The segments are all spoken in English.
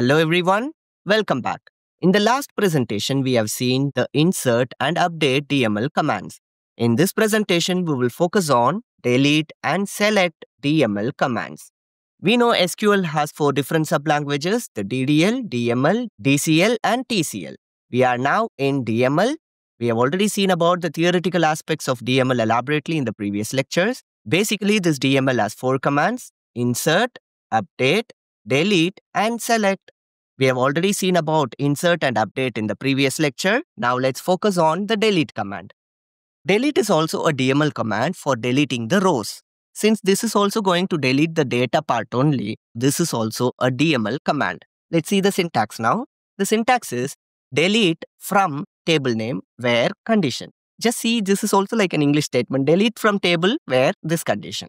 Hello everyone, welcome back. In the last presentation, we have seen the insert and update DML commands. In this presentation, we will focus on delete and select DML commands. We know SQL has 4 different sublanguages, the DDL, DML, DCL and TCL. We are now in DML. We have already seen about the theoretical aspects of DML elaborately in the previous lectures. Basically, this DML has 4 commands, insert, update, delete and select. We have already seen about insert and update in the previous lecture. Now let's focus on the delete command. Delete is also a DML command for deleting the rows. Since this is also going to delete the data part only, this is also a DML command. Let's see the syntax now. The syntax is delete from table name where condition. Just see, this is also like an English statement. Delete from table where this condition.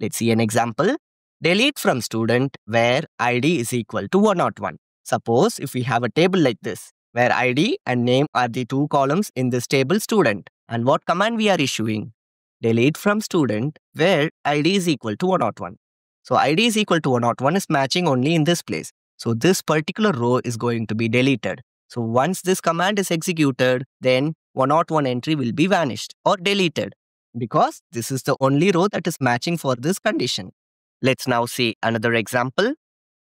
Let's see an example. Delete from student where ID is equal to 101. Suppose if we have a table like this, where ID and name are the 2 columns in this table student. And what command we are issuing? Delete from student where ID is equal to 101. So ID is equal to 101 is matching only in this place. So this particular row is going to be deleted. So once this command is executed, then 101 entry will be vanished or deleted, because this is the only row that is matching for this condition. Let's now see another example.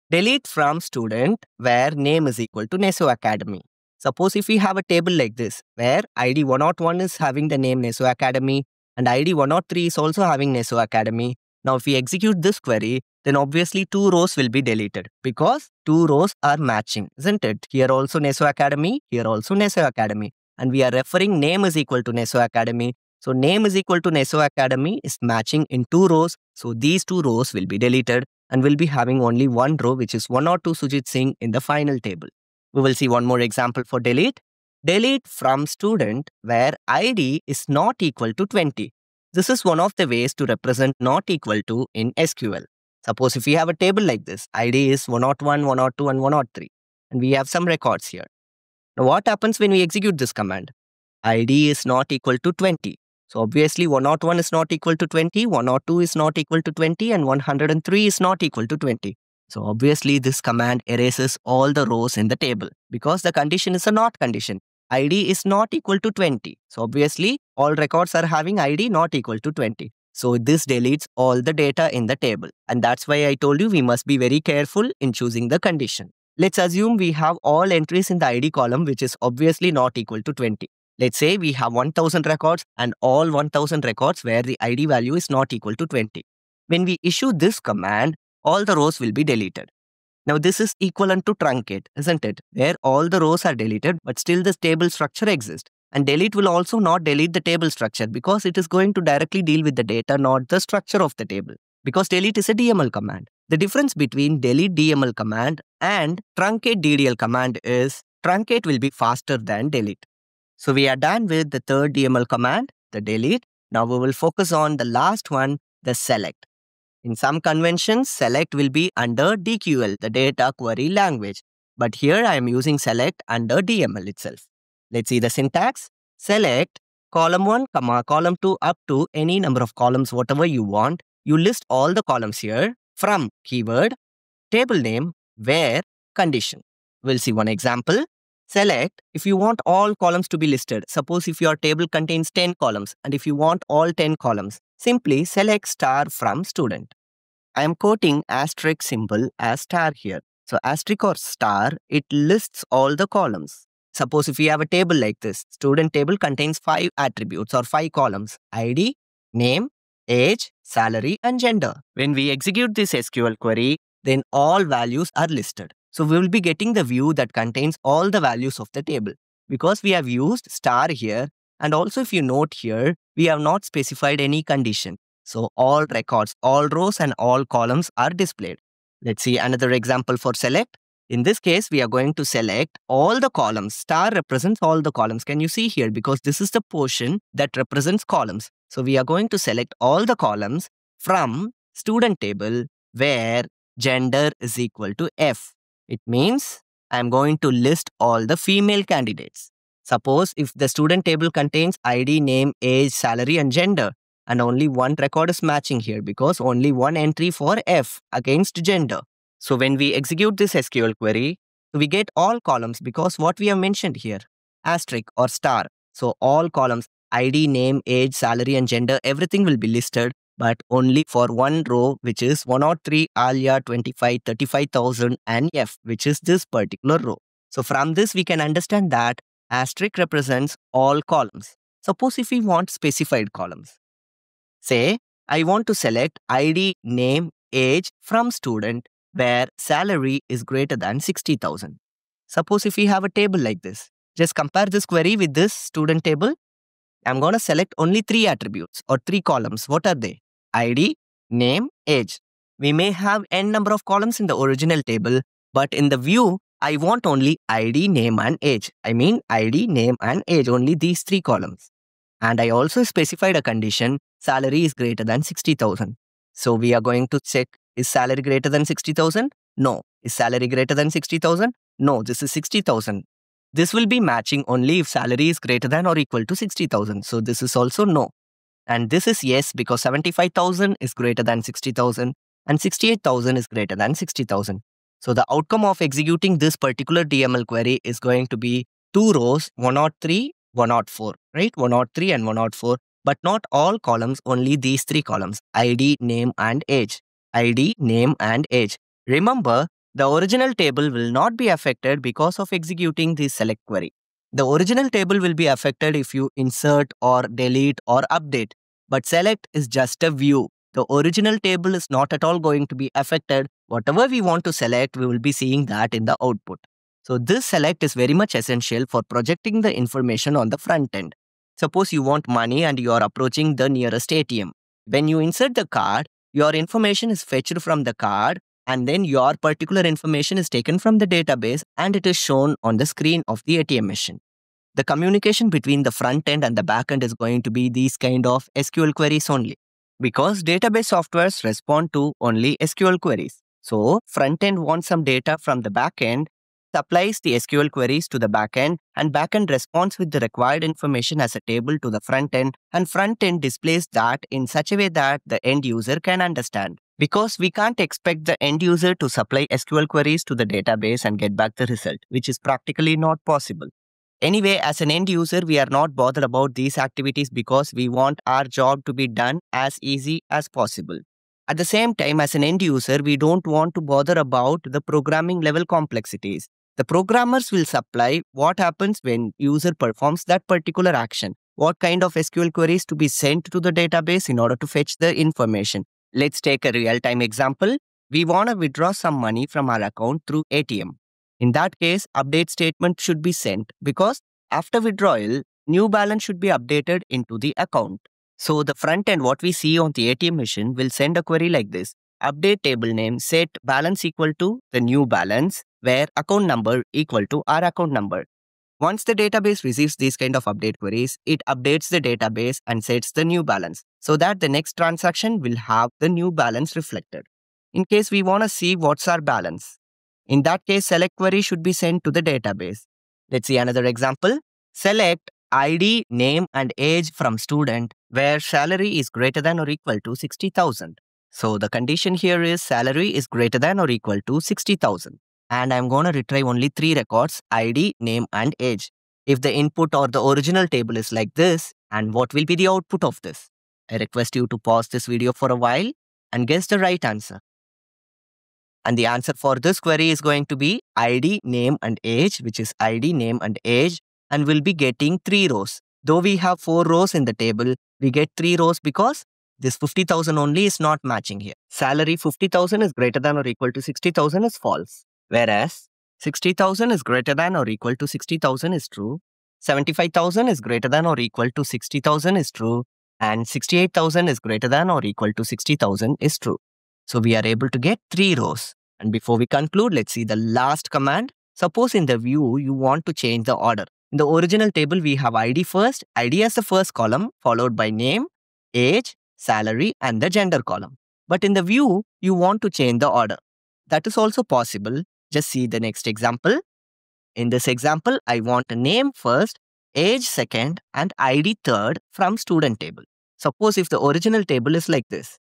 Delete from student where name is equal to Neso Academy. Suppose if we have a table like this, where ID 101 is having the name Neso Academy and ID 103 is also having Neso Academy. Now if we execute this query, then obviously 2 rows will be deleted because 2 rows are matching, isn't it? Here also Neso Academy, here also Neso Academy. And we are referring name is equal to Neso Academy. So name is equal to Neso Academy is matching in 2 rows. So these 2 rows will be deleted and we'll be having only 1 row, which is 102 Sujit Singh in the final table. We will see one more example for delete. Delete from student where ID is not equal to 20. This is one of the ways to represent not equal to in SQL. Suppose if we have a table like this, ID is 101, 102 and 103. And we have some records here. Now what happens when we execute this command? ID is not equal to 20. So obviously 101 is not equal to 20, 102 is not equal to 20 and 103 is not equal to 20. So obviously this command erases all the rows in the table because the condition is a not condition. ID is not equal to 20. So obviously all records are having ID not equal to 20. So this deletes all the data in the table. And that's why I told you we must be very careful in choosing the condition. Let's assume we have all entries in the ID column, which is obviously not equal to 20. Let's say we have 1000 records and all 1000 records where the ID value is not equal to 20. When we issue this command, all the rows will be deleted. Now this is equivalent to truncate, isn't it? Where all the rows are deleted but still the table structure exists. And delete will also not delete the table structure because it is going to directly deal with the data, not the structure of the table. Because delete is a DML command. The difference between delete DML command and truncate DDL command is truncate will be faster than delete. So we are done with the 3rd DML command, the delete. Now we will focus on the last one, the select. In some conventions, select will be under DQL, the data query language. But here I am using select under DML itself. Let's see the syntax. Select column 1, column 2 up to any number of columns, whatever you want. You list all the columns here from keyword, table name, where, condition. We'll see one example. Select if you want all columns to be listed. Suppose if your table contains 10 columns and if you want all 10 columns, simply select star from student. I am quoting asterisk symbol as star here. So asterisk or star, it lists all the columns. Suppose if you have a table like this, student table contains 5 attributes or 5 columns, ID, name, age, salary and gender. When we execute this SQL query, then all values are listed. So we will be getting the view that contains all the values of the table because we have used star here. And also if you note here, we have not specified any condition. So all records, all rows and all columns are displayed. Let's see another example for select. In this case, we are going to select all the columns. Star represents all the columns. Can you see here? Because this is the portion that represents columns. So we are going to select all the columns from student table where gender is equal to F. It means I'm going to list all the female candidates. Suppose if the student table contains ID, name, age, salary and gender and only one record is matching here because only one entry for F against gender. So when we execute this SQL query, So we get all columns because what we have mentioned here, asterisk or star. So all columns, ID, name, age, salary and gender, everything will be listed, but only for one row, which is 103 Alia 25 35,000 and F, which is this particular row. So from this, we can understand that asterisk represents all columns. Suppose if we want specified columns, say I want to select ID, name, age from student where salary is greater than 60,000. Suppose if we have a table like this, just compare this query with this student table. I'm going to select only three attributes or three columns. What are they? ID, name, age. We may have n number of columns in the original table, but in the view, I want only ID, name and age. I mean ID, name and age, only these three columns. And I also specified a condition, salary is greater than 60,000. So we are going to check, is salary greater than 60,000? No. Is salary greater than 60,000? No, this is 60,000. This will be matching only if salary is greater than or equal to 60,000. So this is also no. And this is yes because 75,000 is greater than 60,000 and 68,000 is greater than 60,000. So the outcome of executing this particular DML query is going to be two rows, 103, 104, right? 103 and 104, but not all columns, only these three columns, ID, name and age. ID, name and age. Remember, the original table will not be affected because of executing the select query. The original table will be affected if you insert or delete or update. But select is just a view. The original table is not at all going to be affected. Whatever we want to select, we will be seeing that in the output. So this select is very much essential for projecting the information on the front end. Suppose you want money and you are approaching the nearest ATM. When you insert the card, your information is fetched from the card, and then your particular information is taken from the database and it is shown on the screen of the ATM machine. The communication between the front end and the back end is going to be these kind of SQL queries only, because database softwares respond to only SQL queries. So front end wants some data from the back end, supplies the SQL queries to the back end, and back end responds with the required information as a table to the front end, and front end displays that in such a way that the end user can understand. Because we can't expect the end user to supply SQL queries to the database and get back the result, which is practically not possible. Anyway, as an end user, we are not bothered about these activities because we want our job to be done as easy as possible. At the same time, as an end user, we don't want to bother about the programming level complexities. The programmers will supply what happens when user performs that particular action, what kind of SQL queries to be sent to the database in order to fetch the information. Let's take a real-time example. We want to withdraw some money from our account through ATM. In that case, update statement should be sent because after withdrawal, new balance should be updated into the account. So the front end, what we see on the ATM machine, will send a query like this. Update table name, set balance equal to the new balance, where account number equal to our account number. Once the database receives these kind of update queries, it updates the database and sets the new balance so that the next transaction will have the new balance reflected. In case we want to see what's our balance, in that case, select query should be sent to the database. Let's see another example. Select ID, name and age from student where salary is greater than or equal to 60,000. So the condition here is salary is greater than or equal to 60,000. And I'm going to retrieve only three records, ID, name and age. If the input or the original table is like this, and what will be the output of this? I request you to pause this video for a while and guess the right answer. And the answer for this query is going to be ID, name and age, which is ID, name and age, and we'll be getting three rows. Though we have four rows in the table, we get three rows because this 50,000 only is not matching here. Salary 50,000 is greater than or equal to 60,000 is false. Whereas 60,000 is greater than or equal to 60,000 is true, 75,000 is greater than or equal to 60,000 is true, and 68,000 is greater than or equal to 60,000 is true. So we are able to get three rows. And before we conclude, let's see the last command. Suppose in the view, you want to change the order. In the original table, we have ID first, ID as the first column, followed by name, age, salary, and the gender column. But in the view, you want to change the order. That is also possible. Just see the next example. In this example, I want a name first, age second, and ID third from student table. Suppose if the original table is like this,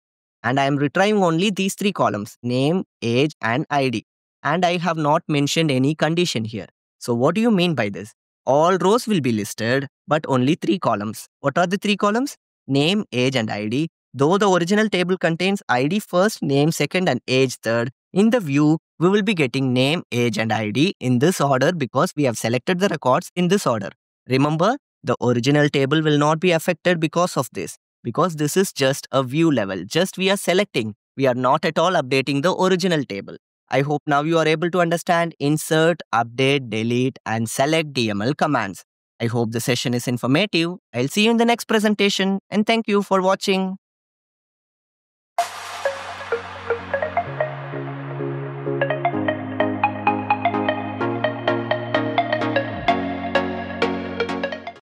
and I am retrieving only these three columns, name, age, and ID. and I have not mentioned any condition here. So what do you mean by this? All rows will be listed, but only 3 columns. What are the 3 columns? Name, age, and ID. Though the original table contains ID first, name second, and age third, in the view, we will be getting name, age, and ID in this order because we have selected the records in this order. Remember, the original table will not be affected because of this, because this is just a view level. Just we are selecting. We are not at all updating the original table. I hope now you are able to understand insert, update, delete, and select DML commands. I hope the session is informative. I'll see you in the next presentation, and thank you for watching.